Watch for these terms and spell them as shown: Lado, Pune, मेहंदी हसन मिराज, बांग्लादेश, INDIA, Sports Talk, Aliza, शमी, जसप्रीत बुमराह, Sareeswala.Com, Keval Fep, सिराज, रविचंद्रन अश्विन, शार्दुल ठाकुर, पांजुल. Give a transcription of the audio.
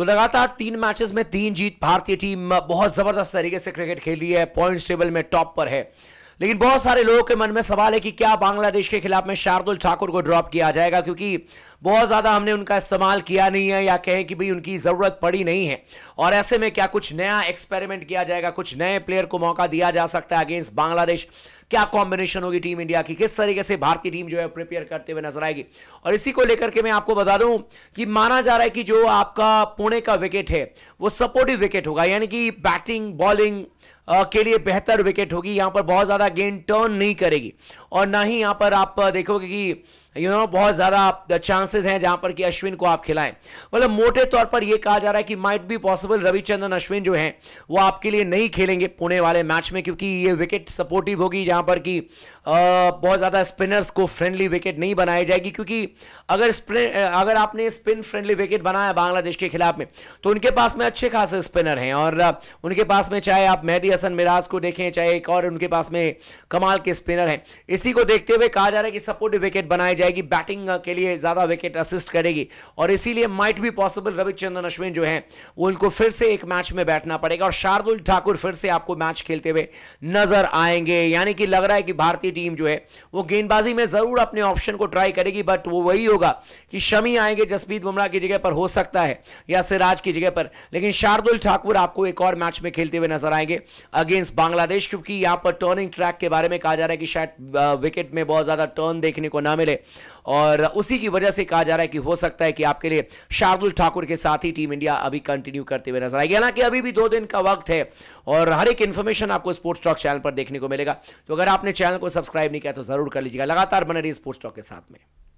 तो लगातार 3 मैचेस में 3 जीत भारतीय टीम बहुत जबरदस्त तरीके से क्रिकेट खेली है, पॉइंट्स टेबल में टॉप पर है। लेकिन बहुत सारे लोगों के मन में सवाल है कि क्या बांग्लादेश के खिलाफ में शार्दुल ठाकुर को ड्रॉप किया जाएगा, क्योंकि बहुत ज़्यादा हमने उनका इस्तेमाल किया नहीं है, या कहें कि भाई उनकी ज़रूरत पड़ी नहीं है। और ऐसे में क्या कुछ नया एक्सपेरिमेंट किया जाएगा, कुछ नए प्लेयर को मौका दिया जा सकता है अगेंस्ट बांग्लादेश, क्या कॉम्बिनेशन होगी टीम इंडिया की, किस तरीके से भारतीय टीम जो है प्रिपेयर करते हुए नजर आएगी। और इसी को लेकर के मैं आपको बता दूं कि माना जा रहा है कि जो आपका पुणे का विकेट है वो सपोर्टिव विकेट होगा, यानी कि बैटिंग बॉलिंग के लिए बेहतर विकेट होगी। यहाँ पर बहुत ज़्यादा गेंद टर्न नहीं करेगी और ना ही यहाँ पर आप देखोगे कि बहुत ज़्यादा चांसेस हैं जहाँ पर कि अश्विन को आप खिलाएं। मतलब मोटे तौर पर यह कहा जा रहा है कि might be possible रविचंद्रन अश्विन जो हैं वो आपके लिए नहीं खेलेंगे पुणे वाले मैच में, क्योंकि ये विकेट सपोर्टिव होगी जहाँ पर कि बहुत ज़्यादा स्पिनर्स को फ्रेंडली विकेट नहीं बनाई जाएगी। क्योंकि अगर आपने स्पिन फ्रेंडली विकेट बनाया बांग्लादेश के खिलाफ में तो उनके पास में अच्छे खासे स्पिनर हैं, और उनके पास में चाहे आप मेहंदी हसन मिराज को देखें, चाहे एक और उनके पास में कमाल के स्पिनर हैं। इसी को देखते हुए कहा जा रहा है कि सपोर्टिव विकेट बनाए जाएगी, बैटिंग के लिए ज्यादा विकेट असिस्ट करेगी, और इसीलिए might be possible रविचंद्रन अश्विन जो हैं उनको फिर से एक मैच में बैठना पड़ेगा और शार्दुल ठाकुर फिर से आपको मैच खेलते हुए नजर आएंगे। यानी कि लग रहा है कि भारतीय टीम जो है वो गेंदबाजी में जरूर अपने ऑप्शन को ट्राई करेगी, बट वो वही होगा कि शमी आएंगे जसप्रीत बुमराह की जगह पर हो सकता है, या सिराज की जगह पर, लेकिन शार्दुल ठाकुर आपको एक और मैच में खेलते हुए नजर आएंगे अगेंस्ट बांग्लादेश, क्योंकि यहां पर टर्निंग ट्रैक के बारे में कहा जा रहा है कि शायद विकेट में बहुत ज्यादा टर्न देखने को ना मिले, और उसी की वजह से कहा जा रहा है कि हो सकता है कि आपके लिए शार्दुल ठाकुर के साथ ही टीम इंडिया अभी कंटिन्यू करते हुए नजर आएगी। हालांकि अभी भी 2 दिन का वक्त है और हर एक इंफॉर्मेशन आपको स्पोर्ट्स टॉक चैनल पर देखने को मिलेगा, तो अगर आपने चैनल को सब्सक्राइब नहीं किया तो जरूर कर लीजिएगा। लगातार बने रहिए स्पोर्ट्स टॉक के साथ में।